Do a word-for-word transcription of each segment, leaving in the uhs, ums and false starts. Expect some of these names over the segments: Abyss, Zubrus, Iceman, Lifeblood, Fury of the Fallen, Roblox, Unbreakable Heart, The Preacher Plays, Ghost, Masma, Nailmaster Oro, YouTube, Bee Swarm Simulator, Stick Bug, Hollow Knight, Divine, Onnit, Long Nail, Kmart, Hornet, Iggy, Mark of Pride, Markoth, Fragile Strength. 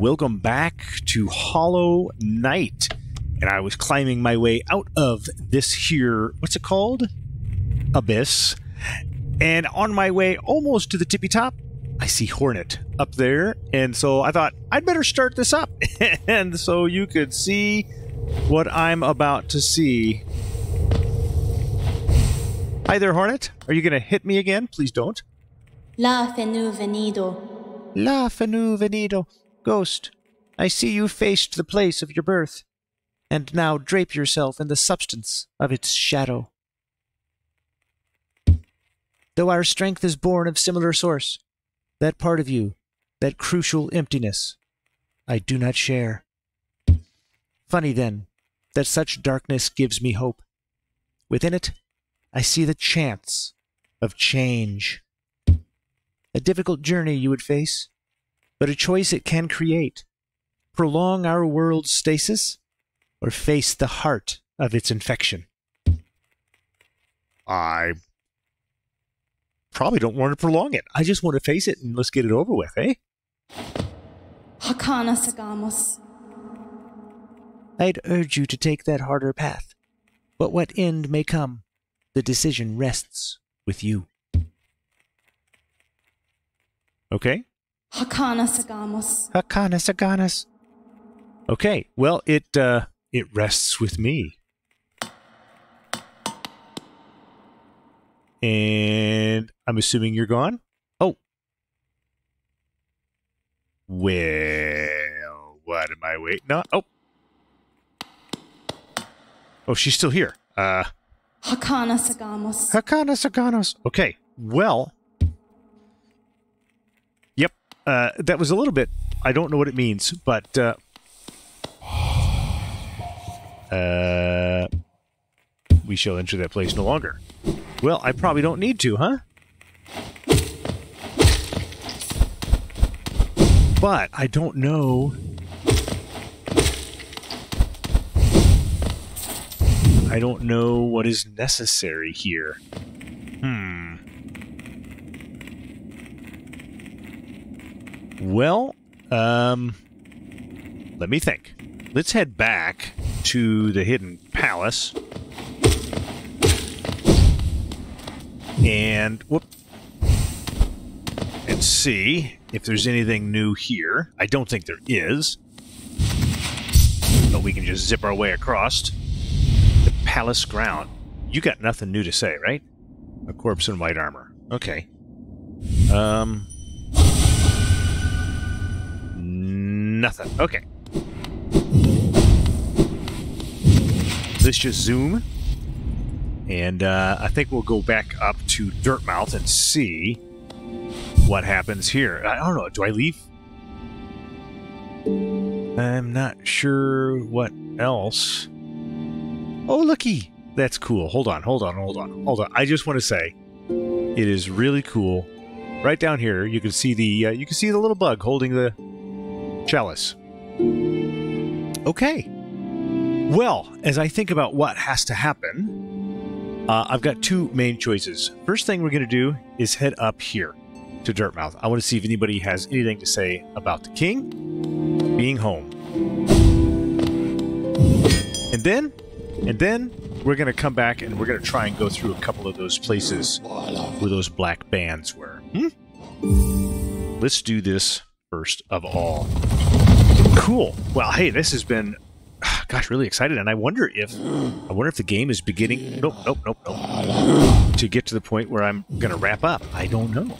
Welcome back to Hollow Knight. And I was climbing my way out of this here, what's it called? Abyss. And on my way almost to the tippy top, I see Hornet up there. And so I thought, I'd better start this up. And so you could see what I'm about to see. Hi there, Hornet. Are you going to hit me again? Please don't. La fenu venido. La fenu venido. Ghost, I see you faced the place of your birth, and now drape yourself in the substance of its shadow. Though our strength is born of similar source, that part of you, that crucial emptiness, I do not share. Funny, then, that such darkness gives me hope. Within it, I see the chance of change. A difficult journey you would face, but a choice it can create. Prolong our world's stasis, or face the heart of its infection. I probably don't want to prolong it. I just want to face it and let's get it over with, eh? Hakana Sagamos. I'd urge you to take that harder path, but what end may come, the decision rests with you. Okay. Hakana Sagamos. Hakana Saganas. Okay. Well, it uh, it rests with me. And I'm assuming you're gone? Oh. Well, what am I waiting on? Oh. Oh, she's still here. Uh. Hakana Sagamos. Hakana Saganos. Okay. Well. Uh, that was a little bit, I don't know what it means, but, uh, uh, we shall enter that place no longer. Well, I probably don't need to, huh? But I don't know. I don't know what is necessary here. Hmm. Well, um, let me think. Let's head back to the Hidden Palace. And, whoop. And see if there's anything new here. I don't think there is. But we can just zip our way across the palace ground. You got nothing new to say, right? A corpse in white armor. Okay. Um... Nothing. Okay. Let's just zoom. And uh, I think we'll go back up to Dirtmouth and see what happens here. I don't know. Do I leave? I'm not sure what else. Oh, looky. That's cool. Hold on. Hold on. Hold on. Hold on. I just want to say it is really cool. Right down here, you can see the uh, you can see the little bug holding the chalice. Okay. Well, as I think about what has to happen, uh, I've got two main choices. First thing we're going to do is head up here to Dirtmouth. I want to see if anybody has anything to say about the king being home. And then, and then we're going to come back and we're going to try and go through a couple of those places where those black bands were. Hmm? Let's do this first of all. Cool. Well, hey, this has been, gosh, really excited, and I wonder if, I wonder if the game is beginning, nope, nope, nope, nope, to get to the point where I'm going to wrap up. I don't know.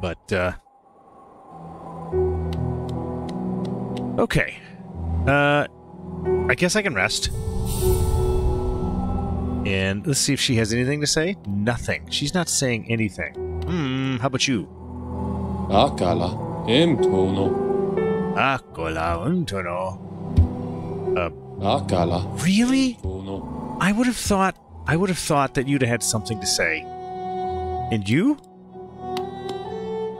But, uh, okay. Uh, I guess I can rest. And let's see if she has anything to say. Nothing. She's not saying anything. Hmm, how about you? Akala imtono. Akala imtono. Uh, Akala. Really? Imtono. I would have thought I would have thought that you'd have had something to say. And you?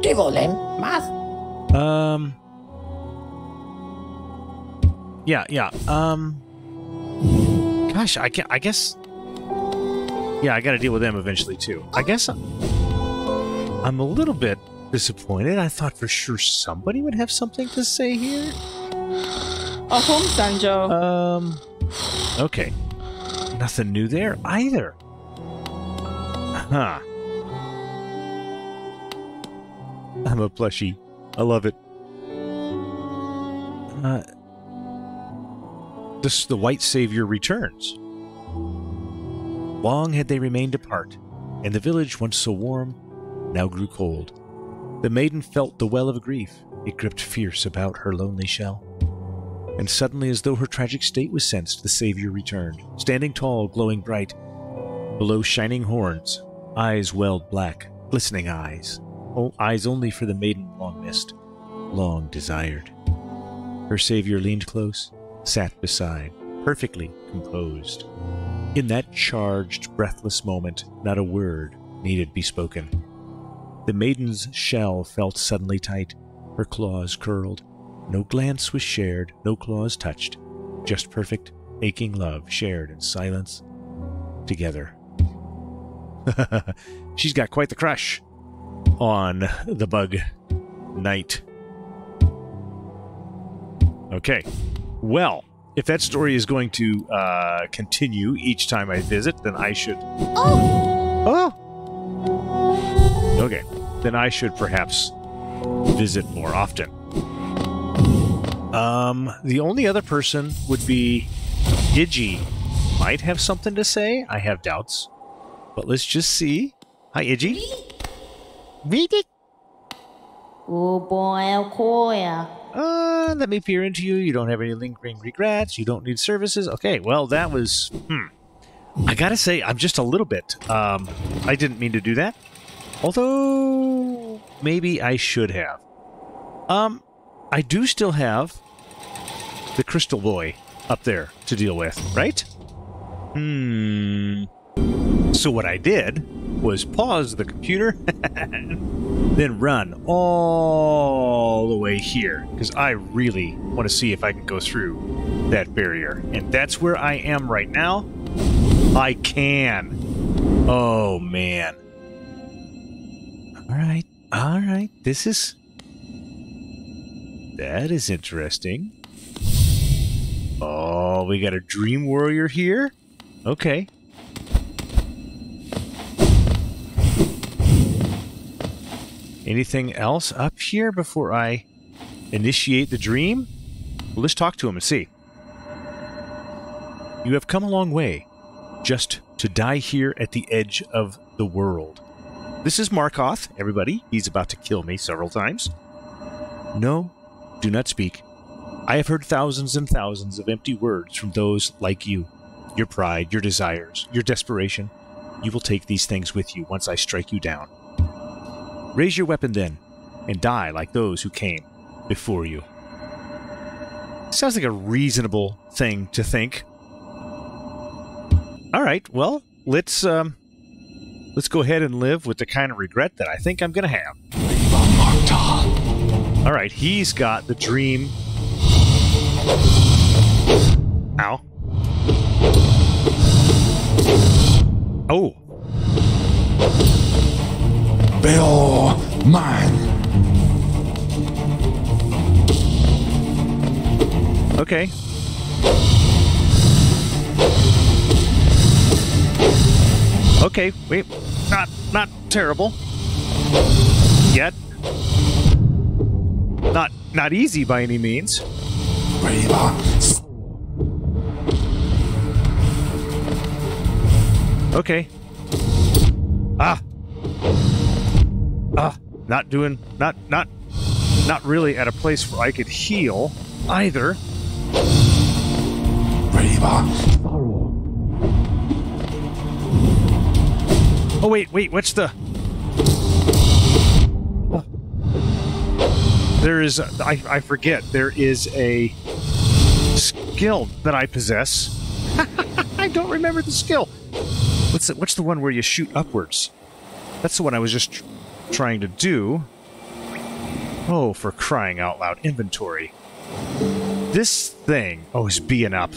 Divolem math. Um Yeah, yeah. Um Gosh, I can I guess Yeah, I gotta deal with them eventually too. I guess I'm, I'm a little bit Disappointed? I thought for sure somebody would have something to say here. Ahom Sanjo. Um, okay. Nothing new there either. Huh. I'm a plushie. I love it. Uh, this, the White Savior returns. Long had they remained apart, and the village, once so warm, now grew cold. The maiden felt the well of grief. It gripped fierce about her lonely shell. And suddenly, as though her tragic state was sensed, the Savior returned, standing tall, glowing bright, below shining horns, eyes welled black, glistening eyes, oh, eyes only for the maiden long missed, long desired. Her Savior leaned close, sat beside, perfectly composed. In that charged, breathless moment, not a word needed be spoken. The maiden's shell felt suddenly tight, her claws curled. No glance was shared, no claws touched, just perfect, aching love shared in silence, together. She's got quite the crush on the bug knight. Okay, well, if that story is going to uh, continue each time I visit, then I should... Oh! Oh! Okay, then I should perhaps visit more often. Um, the only other person would be Iggy. Might have something to say. I have doubts. But let's just see. Hi, Iggy. Oh boy, Uh, let me peer into you. You don't have any lingering regrets. You don't need services. Okay, well, that was... Hmm. I gotta say, I'm just a little bit... Um, I didn't mean to do that. Although... Maybe I should have. Um, I do still have... the crystal boy up there to deal with, right? Hmm. So what I did was pause the computer, then run all the way here, because I really want to see if I can go through that barrier. And that's where I am right now. I can. Oh, man. All right. All right. This is... That is interesting. Oh, we got a dream warrior here? Okay. Anything else up here before I initiate the dream? Well, let's talk to him and see. You have come a long way just to die here at the edge of the world. This is Markoth, everybody. He's about to kill me several times. No, do not speak. I have heard thousands and thousands of empty words from those like you. Your pride, your desires, your desperation. You will take these things with you once I strike you down. Raise your weapon then, and die like those who came before you. Sounds like a reasonable thing to think. All right, well, let's um, let's go ahead and live with the kind of regret that I think I'm going to have. All right, he's got the dream. Ow. Oh. Bill, mine. Okay. Okay, wait. Not not terrible. Yet. Not not easy by any means. Okay. Ah. Ah. Not doing. Not. Not. Not really at a place where I could heal either. Oh wait, wait. What's the? There is. A, I. I forget. There is a skill that I possess. I don't remember the skill. What's the, what's the one where you shoot upwards? That's the one I was just tr trying to do. Oh, for crying out loud. Inventory. This thing. Oh, it's being up.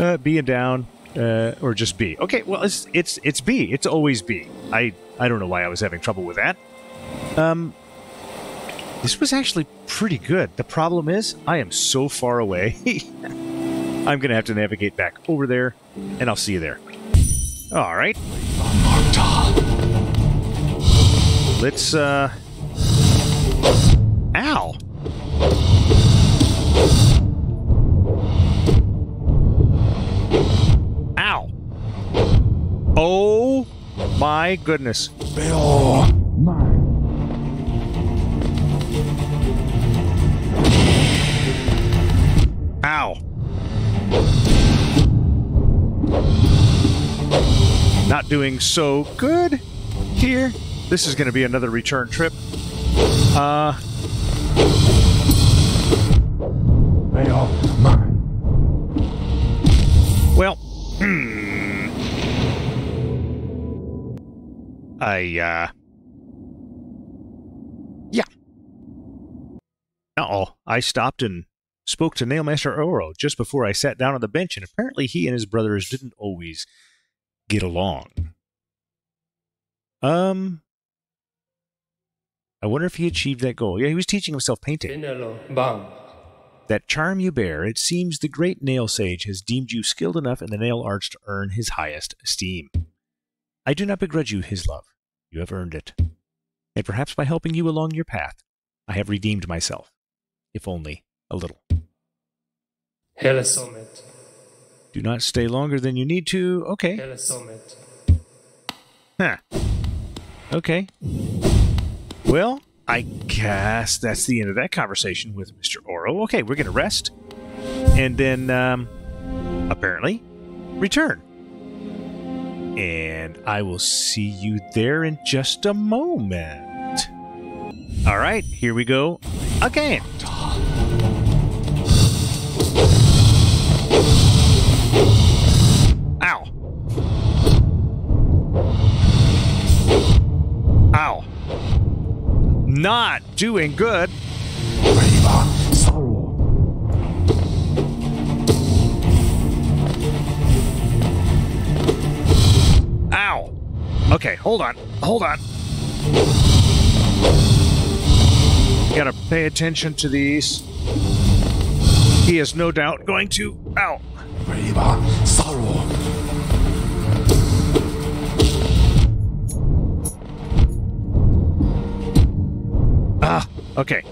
uh, being down. Uh, or just B. Okay, well, it's it's it's B. It's always B. I, I don't know why I was having trouble with that. Um, this was actually pretty good. The problem is, I am so far away. I'm going to have to navigate back over there, and I'll see you there. All right. Let's, uh... Ow! Ow! Oh my goodness. Bill. Ow. Not doing so good here. This is going to be another return trip. Uh... Well, hmm. I, uh... Yeah. Uh-oh. I stopped and spoke to Nailmaster Oro just before I sat down on the bench, and apparently he and his brothers didn't always get along. Um... I wonder if he achieved that goal. Yeah, he was teaching himself painting. That charm you bear, it seems the great nail sage has deemed you skilled enough in the nail arts to earn his highest esteem. I do not begrudge you his love. You have earned it. And perhaps by helping you along your path, I have redeemed myself, if only a little. Do not stay longer than you need to. Okay. Huh. Okay. Well, I guess that's the end of that conversation with Mister Oro. Okay, we're going to rest. And then, um, apparently, return. And I will see you there in just a moment. All right, here we go again. Ow. Ow. Not doing good. Ow. Okay, hold on. Hold on. Gotta pay attention to these. He is no doubt going to... Ow. Ah, okay.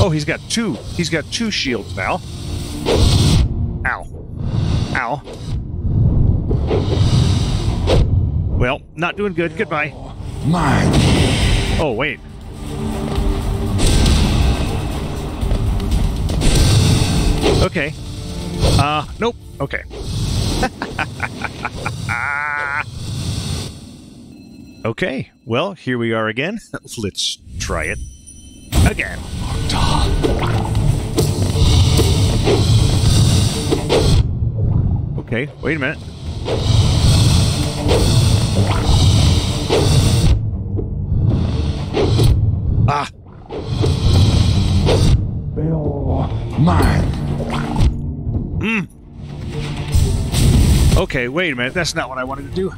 Oh, he's got two. He's got two shields now. Ow. Ow. Well, not doing good. Goodbye. Mine. Oh, wait. Okay. Uh, nope. Okay. Okay, well, here we are again. Let's try it again. Okay, wait a minute. Ah! Mine! Mm. Okay, wait a minute. That's not what I wanted to do.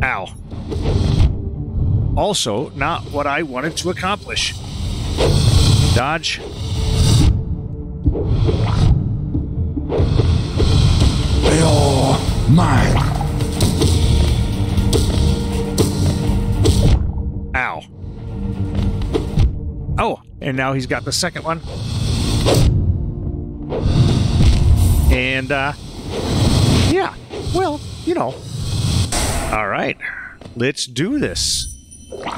Ow. Also, not what I wanted to accomplish. Dodge. They all mine. Ow. Oh, and now he's got the second one. And, uh, yeah, well, you know. All right, let's do this. Okay,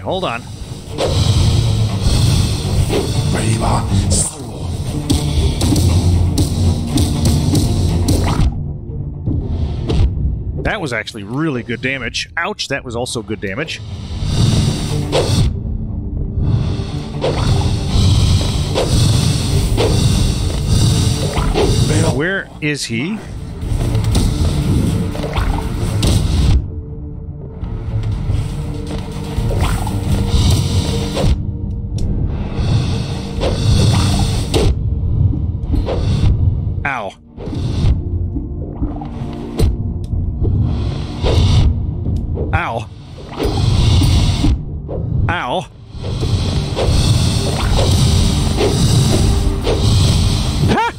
hold on. That was actually really good damage. Ouch, that was also good damage. Where is he? Ow. Ha!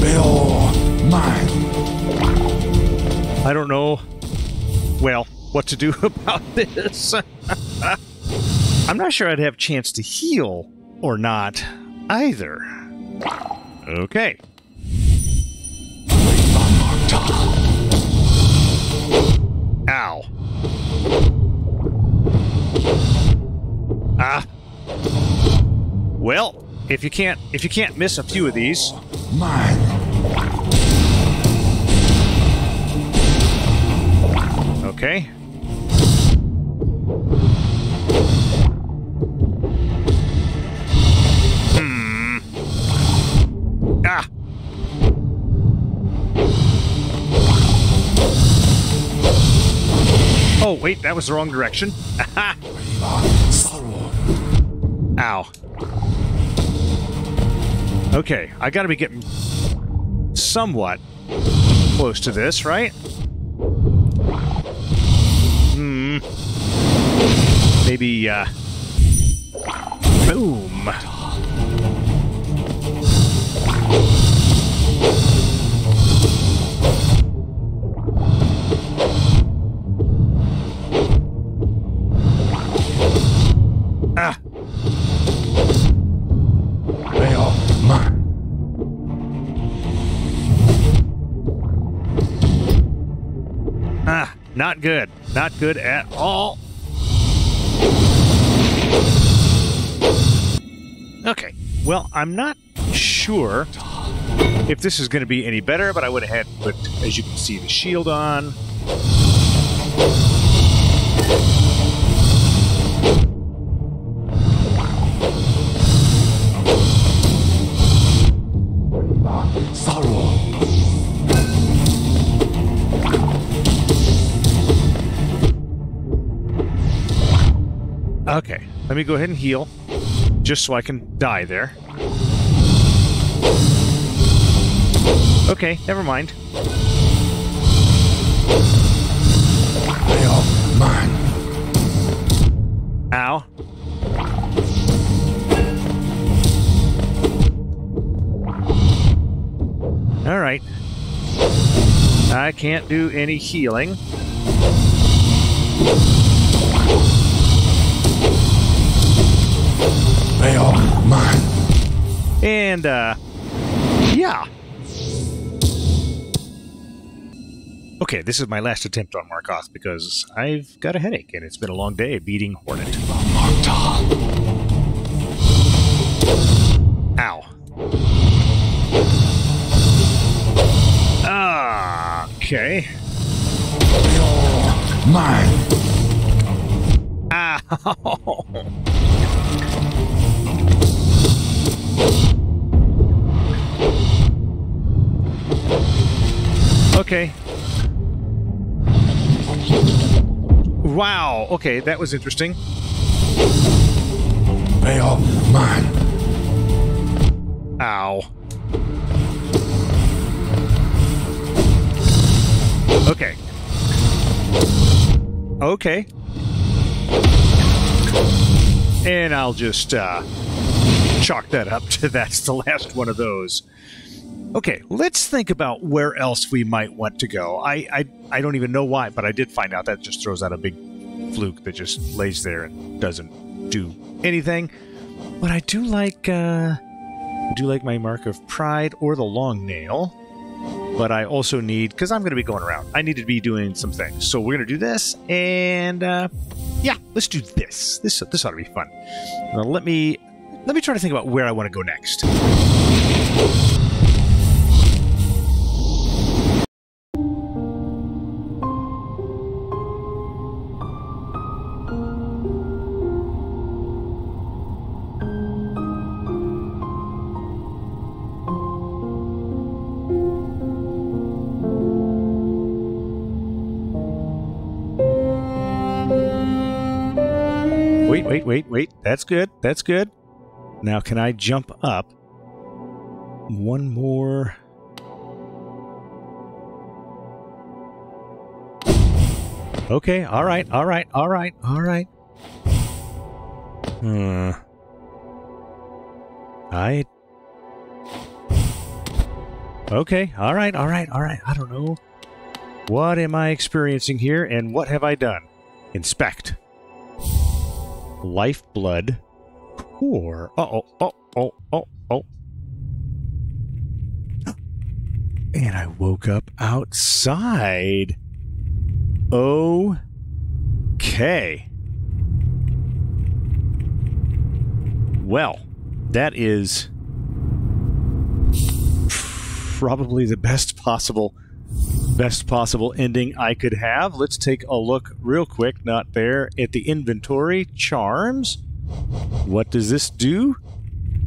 Bill, mine. I don't know, well, what to do about this. I'm not sure I'd have a chance to heal or not either. Okay. Ow. Ah. Well, if you can't if you can't miss a few of these. Mine. Okay. Hmm. Ah. Oh, wait, that was the wrong direction. Aha! Ow. Okay, I gotta be getting somewhat close to this, right? Hmm. Maybe, uh... boom! Not good. Not good at all. Okay. Well, I'm not sure if this is going to be any better, but I went ahead and put, as you can see, the shield on. Okay, let me go ahead and heal, just so I can die there. Okay, never mind. They are mine. Ow. Alright. I can't do any healing. They are mine. And, uh, yeah. Okay, this is my last attempt on Markoth because I've got a headache and it's been a long day beating Hornet. Ow. Okay. They are mine. Ow. Okay. Wow. Okay, that was interesting. They are mine. Ow. Okay. Okay. And I'll just uh, chalk that up to that's the last one of those. Okay, let's think about where else we might want to go. I, I I don't even know why, but I did find out that just throws out a big fluke that just lays there and doesn't do anything. But I do like uh, I do like my Mark of Pride or the Long Nail. But I also need, because I'm going to be going around, I need to be doing some things. So we're going to do this, and uh, yeah, let's do this. This this ought to be fun. Now let me let me try to think about where I want to go next. Wait, wait, wait. That's good. That's good. Now, can I jump up? One more. Okay, all right, all right, all right, all right. Hmm. I... Okay, all right, all right, all right. I don't know. What am I experiencing here, and what have I done? Inspect. Lifeblood. Core. Uh-oh, oh, oh, oh, oh. And I woke up outside. Okay. Well, that is probably the best possible best possible ending I could have. Let's take a look real quick, not there, at the inventory. Charms. What does this do?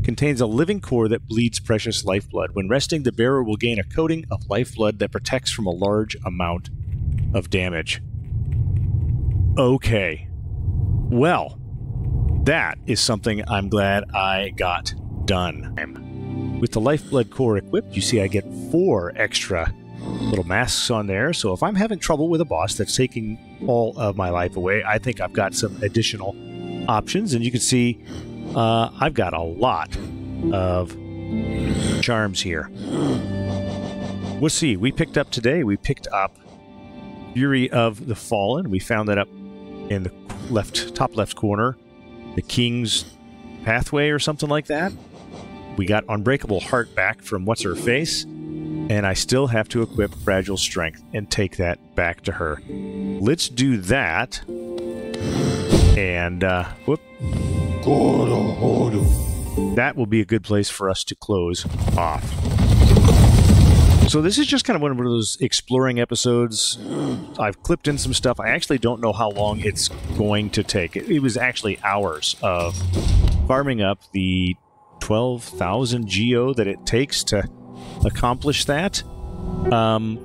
Contains a living core that bleeds precious lifeblood. When resting, the bearer will gain a coating of lifeblood that protects from a large amount of damage. Okay. Well, that is something I'm glad I got done. With the lifeblood core equipped, you see I get four extra little masks on there. So if I'm having trouble with a boss that's taking all of my life away, I think I've got some additional options. And you can see uh, I've got a lot of charms here. We'll see. We picked up today. We picked up Fury of the Fallen. We found that up in the left, top left corner. The King's Pathway or something like that. We got Unbreakable Heart back from What's-Her-Face. And I still have to equip Fragile Strength and take that back to her. Let's do that. And, uh, whoop. That will be a good place for us to close off. So this is just kind of one of those exploring episodes. I've clipped in some stuff. I actually don't know how long it's going to take. It, it was actually hours of farming up the twelve thousand geo that it takes to accomplish that. Um,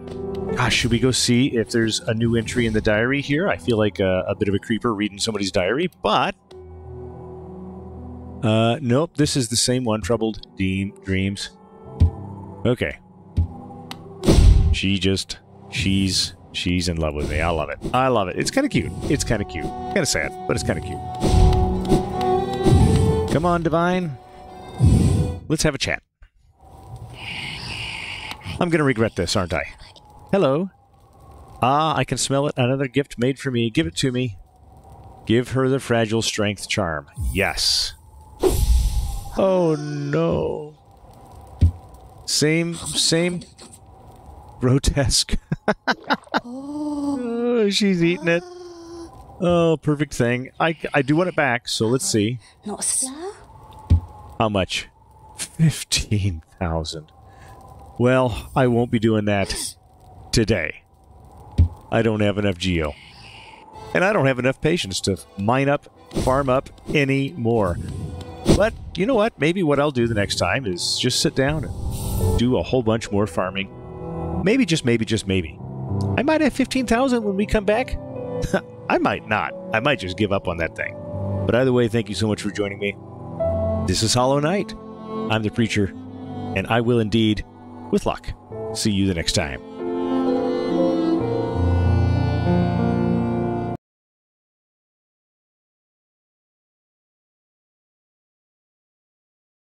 gosh, should we go see if there's a new entry in the diary here? I feel like a, a bit of a creeper reading somebody's diary, but... Uh, nope, this is the same one. Troubled Dean Dreams. Okay. She just... She's... She's in love with me. I love it. I love it. It's kind of cute. It's kind of cute. Kind of sad, but it's kind of cute. Come on, Divine. Let's have a chat. I'm going to regret this, aren't I? Hello. Ah, I can smell it. Another gift made for me. Give it to me. Give her the Fragile Strength charm. Yes. Oh, no. Same, same. Grotesque. Oh, she's eating it. Oh, perfect thing. I, I do want it back, so let's see. How much? fifteen thousand. Well, I won't be doing that today. I don't have enough geo. And I don't have enough patience to mine up, farm up any more. But you know what? Maybe what I'll do the next time is just sit down and do a whole bunch more farming. Maybe, just maybe, just maybe. I might have fifteen thousand when we come back. I might not. I might just give up on that thing. But either way, thank you so much for joining me. This is Hollow Knight. I'm the Preacher, and I will indeed... with luck. See you the next time.